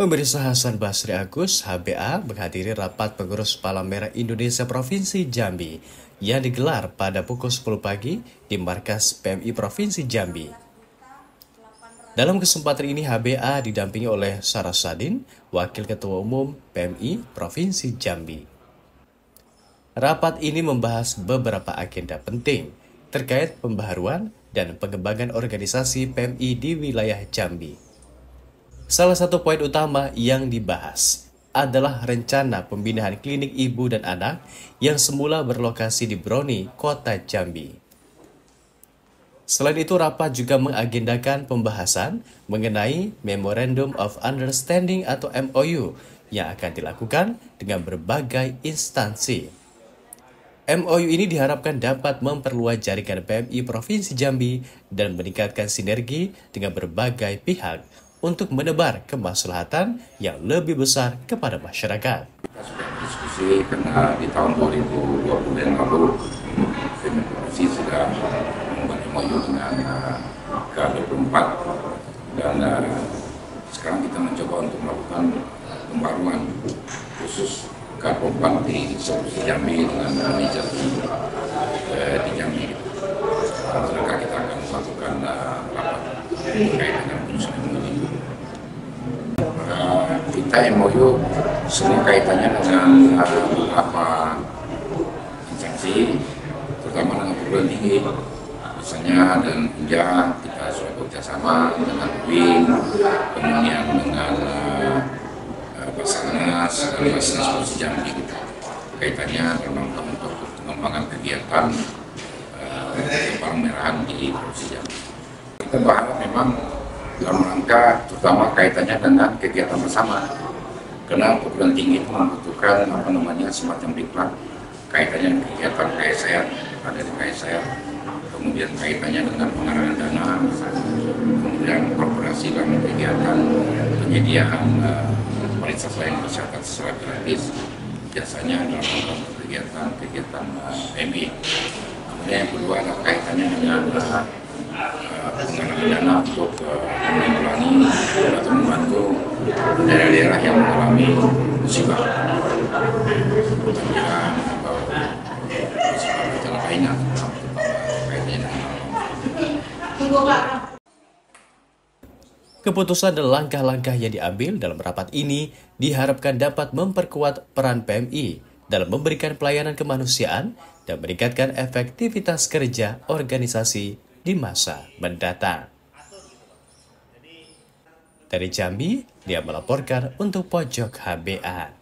Pemirsa, Hasan Basri Agus HBA menghadiri rapat pengurus Palang Merah Indonesia Provinsi Jambi yang digelar pada pukul 10 pagi di markas PMI Provinsi Jambi. Dalam kesempatan ini HBA didampingi oleh Sarasadin, Wakil Ketua Umum PMI Provinsi Jambi. Rapat ini membahas beberapa agenda penting terkait pembaharuan dan pengembangan organisasi PMI di wilayah Jambi. Salah satu poin utama yang dibahas adalah rencana pembinaan klinik ibu dan anak yang semula berlokasi di Broni, Kota Jambi. Selain itu, rapat juga mengagendakan pembahasan mengenai Memorandum of Understanding atau MOU yang akan dilakukan dengan berbagai instansi. MOU ini diharapkan dapat memperluas jaringan PMI Provinsi Jambi dan meningkatkan sinergi dengan berbagai pihak untuk menebar kemaslahatan yang lebih besar kepada masyarakat. Kita sudah diskusi karena di tahun 2020 yang lalu Provinsi sudah membuat MOU dengan KSR 4 dan sekarang kita mencoba untuk melakukan pembaruan khusus KSR 4 di Provinsi Jambi dengan di Jambi. Maka kita akan melakukan rapat terkait dengan kita MOU semua kaitannya dengan beberapa instansi, terutama dengan perguruan tinggi, misalnya dan Inja kita sudah bekerjasama dengan UIN, kemudian dengan Basarnas dan Basarnas Provinsi Jambi kita kaitannya memang untuk pengembangan kegiatan pemerahan di Provinsi Jambi. Kita berharap memang dalam rangka terutama kaitannya dengan kegiatan bersama, karena perguruan tinggi itu membutuhkan semacam diklat kaitannya kegiatan KSR, ada di KSR, kemudian kaitannya dengan pengarahan dana, kemudian korporasi dalam kegiatan penyediaan fasilitas layanan kesehatan secara gratis, jasanya dalam kegiatan MI. Kemudian yang kedua ada kaitannya dengan dana untuk menanggulangi atau membantu daerah-daerah yang mengalami musibah . Keputusan dan langkah-langkah yang diambil dalam rapat ini diharapkan dapat memperkuat peran PMI dalam memberikan pelayanan kemanusiaan dan meningkatkan efektivitas kerja organisasi di masa mendatang. Dari Jambi, dia melaporkan untuk Pojok HBA.